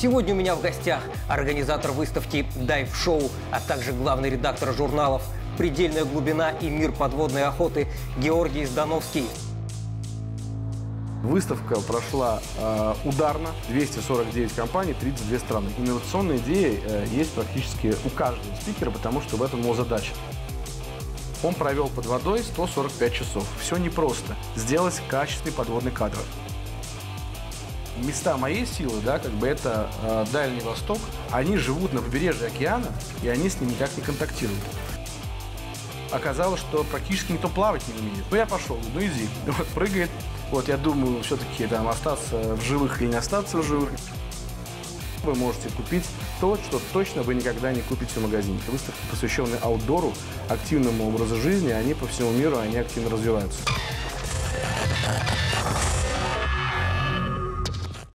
Сегодня у меня в гостях организатор выставки «Дайв-шоу», а также главный редактор журналов «Предельная глубина» и «Мир подводной охоты» Георгий Здановский. Выставка прошла ударно, 249 компаний, 32 страны. Инновационные идеи есть практически у каждого спикера, потому что в этом его задача. Он провел под водой 145 часов. Все непросто. Сделать качественный подводный кадр. Места моей силы, да, как бы это Дальний Восток. Они живут на побережье океана, и они с ним никак не контактируют. Оказалось, что практически никто плавать не умеет. Ну, я пошел, ну иди. Вот, прыгает. Вот, я думаю, все-таки там остаться в живых или не остаться в живых. Вы можете купить то, что точно вы никогда не купите в магазине. Выставки, посвященные аутдору, активному образу жизни, они по всему миру, они активно развиваются.